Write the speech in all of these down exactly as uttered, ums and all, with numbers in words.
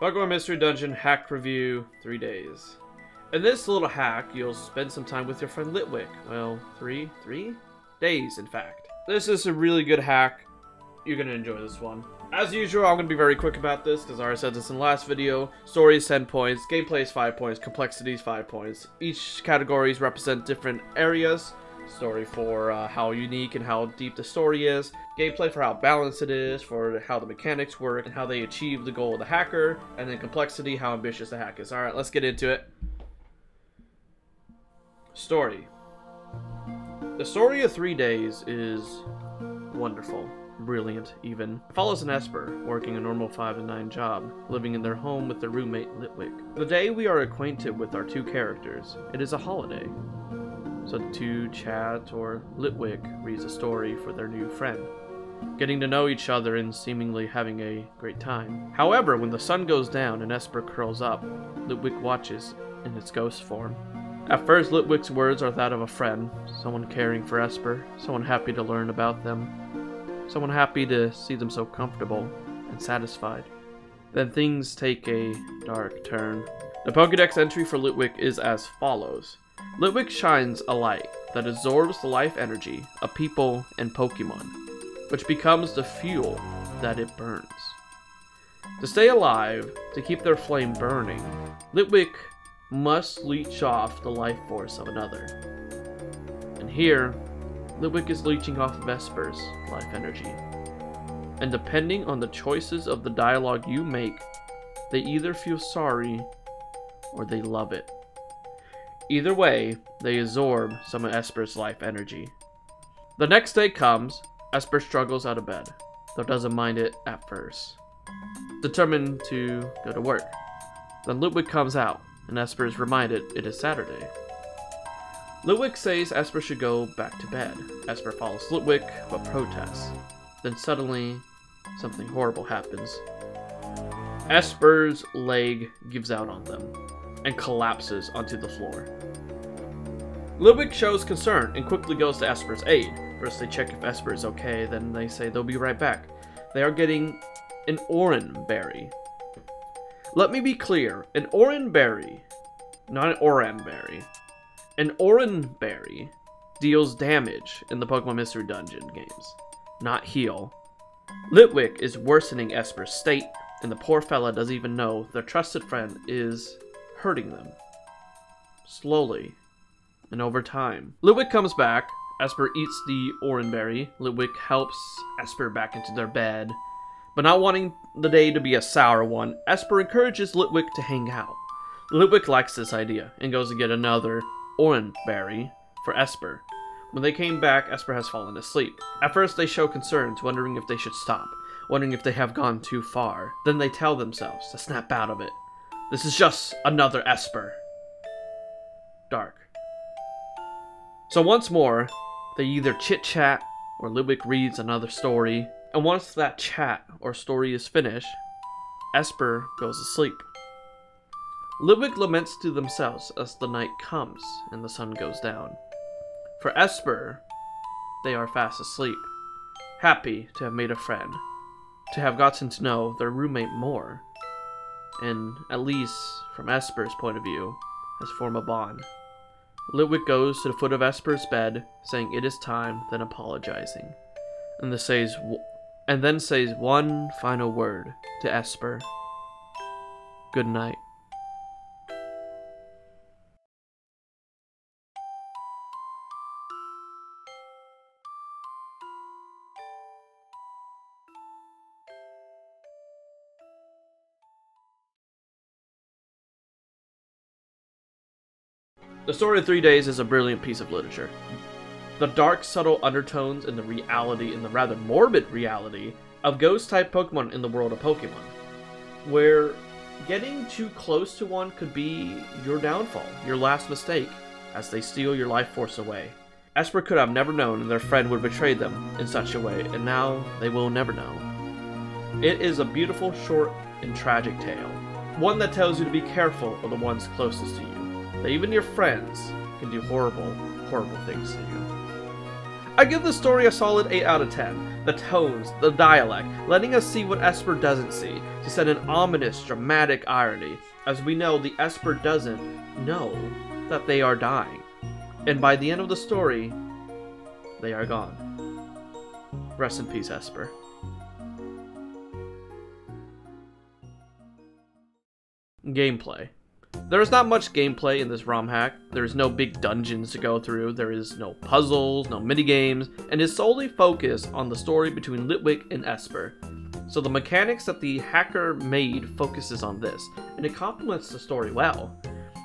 Pokemon Mystery Dungeon hack review, three days. In this little hack, you'll spend some time with your friend Litwick. Well, three, three days, in fact. This is a really good hack. You're gonna enjoy this one. As usual, I'm gonna be very quick about this because I already said this in the last video. Story is ten points, gameplay is five points, complexity is five points. Each categories represent different areas. Story for uh, how unique and how deep the story is, gameplay for how balanced it is, for how the mechanics work and how they achieve the goal of the hacker, and then complexity, how ambitious the hack is. All right, let's get into it. Story. The story of Three Days is wonderful, brilliant even. It follows an Esper working a normal five to nine job, living in their home with their roommate Litwick. The day we are acquainted with our two characters, it is a holiday. So the two chat, or Litwick reads a story for their new friend, getting to know each other and seemingly having a great time. However, when the sun goes down and Esper curls up, Litwick watches in its ghost form. At first, Litwick's words are that of a friend, someone caring for Esper, someone happy to learn about them, someone happy to see them so comfortable and satisfied. Then things take a dark turn. The Pokédex entry for Litwick is as follows. Litwick shines a light that absorbs the life energy of people and Pokemon, which becomes the fuel that it burns. To stay alive, to keep their flame burning, Litwick must leech off the life force of another. And here, Litwick is leeching off Vesper's life energy. And depending on the choices of the dialogue you make, they either feel sorry or they love it. Either way, they absorb some of Esper's life energy. The next day comes, Esper struggles out of bed, though doesn't mind it at first. Determined to go to work. Then Litwick comes out, and Esper is reminded it is Saturday. Litwick says Esper should go back to bed. Esper follows Litwick, but protests. Then suddenly, something horrible happens. Esper's leg gives out on them and collapses onto the floor. Litwick shows concern and quickly goes to Esper's aid. First they check if Esper is okay, then they say they'll be right back. They are getting an Oren Berry. Let me be clear, an Oren Berry, not an Oran Berry. An Oren Berry deals damage in the Pokemon Mystery Dungeon games, not heal. Litwick is worsening Esper's state, and the poor fella doesn't even know their trusted friend is hurting them. Slowly and over time. Litwick comes back. Esper eats the Orinberry. Litwick helps Esper back into their bed. But not wanting the day to be a sour one, Esper encourages Litwick to hang out. Litwick likes this idea and goes to get another Orinberry for Esper. When they came back, Esper has fallen asleep. At first they show concerns, wondering if they should stop, wondering if they have gone too far. Then they tell themselves to snap out of it. This is just another Esper. Dark. So once more, they either chit-chat or Litwick reads another story. And once that chat or story is finished, Esper goes to sleep. Litwick laments to themselves as the night comes and the sun goes down. For Esper, they are fast asleep, happy to have made a friend, to have gotten to know their roommate more, and, at least from Esper's point of view, has formed a bond. Litwick goes to the foot of Esper's bed, saying it is time, then apologizing, and, the says w and then says one final word to Esper. Good night. The story of Three Days is a brilliant piece of literature. The dark, subtle undertones and the reality and the rather morbid reality of ghost-type Pokemon in the world of Pokemon, where getting too close to one could be your downfall, your last mistake, as they steal your life force away. Esper could have never known their friend would betray them in such a way, and now they will never know. It is a beautiful, short, and tragic tale, one that tells you to be careful of the ones closest to you. That even your friends can do horrible, horrible things to you. I give the story a solid eight out of ten. The tones, the dialect, letting us see what Esper doesn't see, to set an ominous, dramatic irony. As we know, the Esper doesn't know that they are dying. And by the end of the story, they are gone. Rest in peace, Esper. Gameplay. There is not much gameplay in this ROM hack. There is no big dungeons to go through, there is no puzzles, no minigames, and is solely focused on the story between Litwick and Esper. So the mechanics that the hacker made focuses on this, and it complements the story well.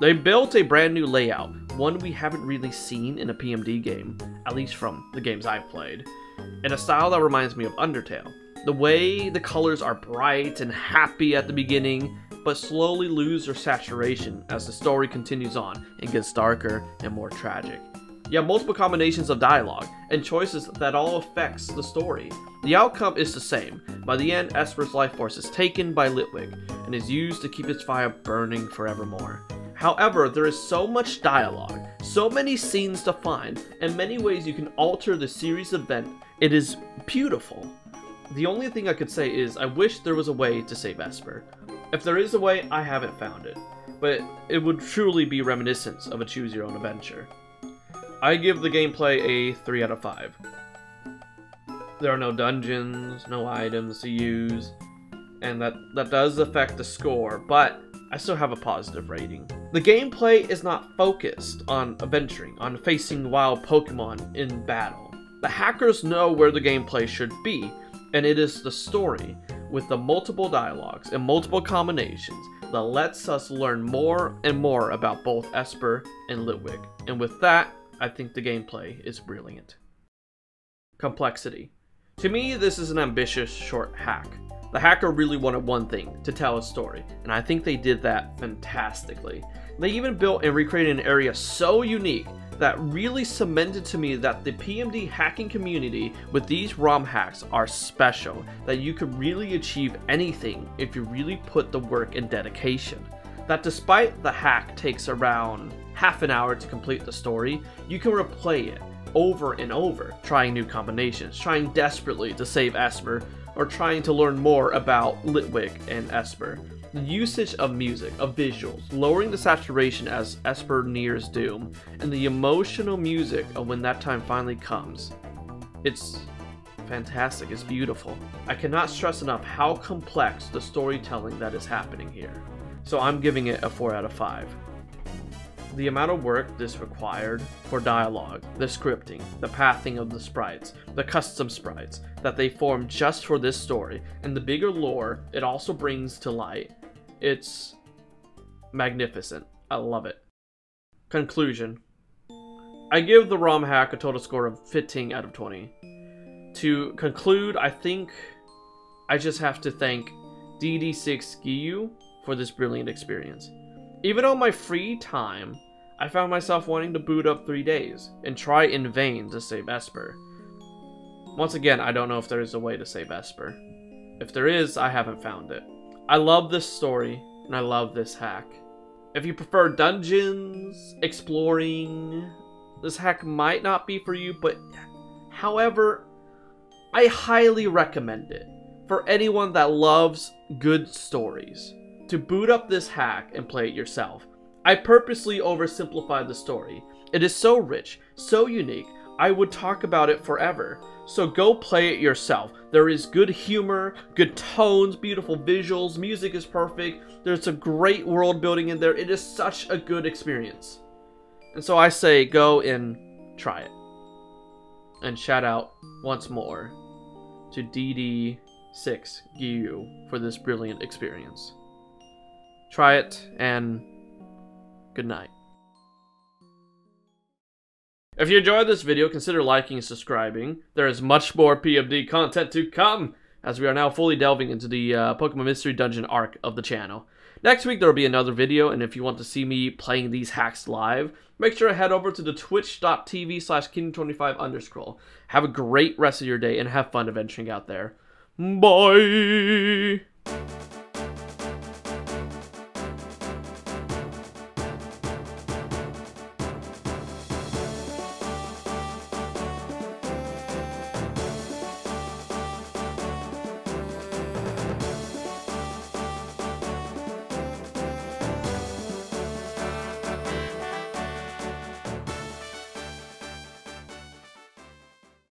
They built a brand new layout, one we haven't really seen in a P M D game, at least from the games I've played, in a style that reminds me of Undertale. The way the colors are bright and happy at the beginning, but slowly lose their saturation as the story continues on and gets darker and more tragic. You have multiple combinations of dialogue and choices that all affects the story. The outcome is the same. By the end, Esper's life force is taken by Litwick and is used to keep its fire burning forevermore. However, there is so much dialogue, so many scenes to find, and many ways you can alter the series event. It is beautiful. The only thing I could say is I wish there was a way to save Esper. If there is a way, I haven't found it, but it would truly be reminiscent of a choose-your-own-adventure. I give the gameplay a three out of five. There are no dungeons, no items to use, and that, that does affect the score, but I still have a positive rating. The gameplay is not focused on adventuring, on facing wild Pokemon in battle. The hackers know where the gameplay should be, and it is the story, with the multiple dialogues and multiple combinations that lets us learn more and more about both Esper and Litwick. And with that, I think the gameplay is brilliant. Complexity. To me, this is an ambitious short hack. The hacker really wanted one thing, to tell a story, and I think they did that fantastically. They even built and recreated an area so unique that really cemented to me that the P M D hacking community with these ROM hacks are special, that you could really achieve anything if you really put the work and dedication. That despite the hack takes around half an hour to complete the story, you can replay it over and over, trying new combinations, trying desperately to save Esper, or trying to learn more about Litwick and Esper. The usage of music, of visuals, lowering the saturation as Esper nears doom, and the emotional music of when that time finally comes. It's fantastic, it's beautiful. I cannot stress enough how complex the storytelling that is happening here. So I'm giving it a four out of five. The amount of work this required for dialogue, the scripting, the pathing of the sprites, the custom sprites that they formed just for this story, and the bigger lore it also brings to light. It's magnificent. I love it. Conclusion. I give the ROM hack a total score of fifteen out of twenty. To conclude, I think I just have to thank dede six giu for this brilliant experience. Even on my free time, I found myself wanting to boot up three days and try in vain to save Esper. Once again, I don't know if there is a way to save Esper. If there is, I haven't found it. I love this story, and I love this hack. If you prefer dungeons, exploring, this hack might not be for you, but however, I highly recommend it for anyone that loves good stories. To boot up this hack and play it yourself. I purposely oversimplified the story. It is so rich, so unique, I would talk about it forever. So go play it yourself. There is good humor, good tones, beautiful visuals, music is perfect. There's a great world building in there. It is such a good experience. And so I say go and try it. And shout out once more to dede six giu for this brilliant experience. Try it, and good night. If you enjoyed this video, consider liking and subscribing. There is much more P M D content to come, as we are now fully delving into the uh, Pokemon Mystery Dungeon arc of the channel. Next week, there will be another video, and if you want to see me playing these hacks live, make sure to head over to the twitch dot t v slash king twenty-five underscroll. Have a great rest of your day, and have fun adventuring out there. Bye!